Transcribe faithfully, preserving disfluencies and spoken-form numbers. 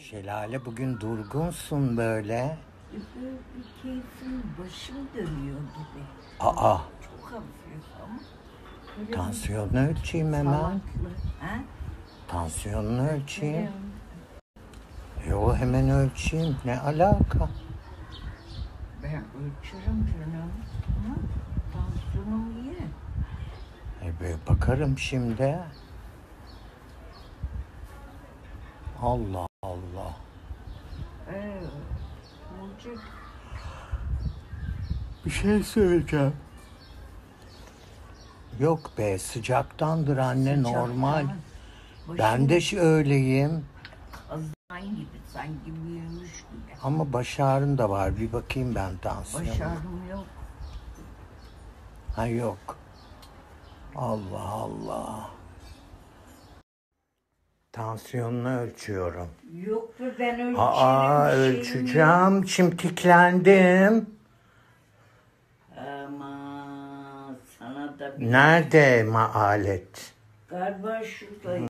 Şelale, bugün durgunsun böyle. Bir keyfim, başım dönüyor gibi. Aa. Çok hafif ama. Tansiyonunu ölçeyim hemen. Salaklı, he? Tansiyonunu ölçeyim. Yo, hemen ölçeyim. Ne alaka? Ben ölçerim canım. Ama tansiyonum iyi. E böyle bakarım şimdi. Allah Allah. Ee, olacak. Bir şey söyleyeceğim. Yok be, sıcaktandır anne. Sıcak, normal. Başım... Ben de öyleyim. Kazan gibi, sanki büyümüş gibi. Ama baş ağrım da var. Bir bakayım ben tansiyonu. Baş ağrım yok. Ha yok. Allah Allah. Tansiyonunu ölçüyorum. Yok be, ben ölçerim. Aa, ölçeceğim. Yok. Çimtiklendim. Ama sana da... Nerede maalet? Galiba şurada.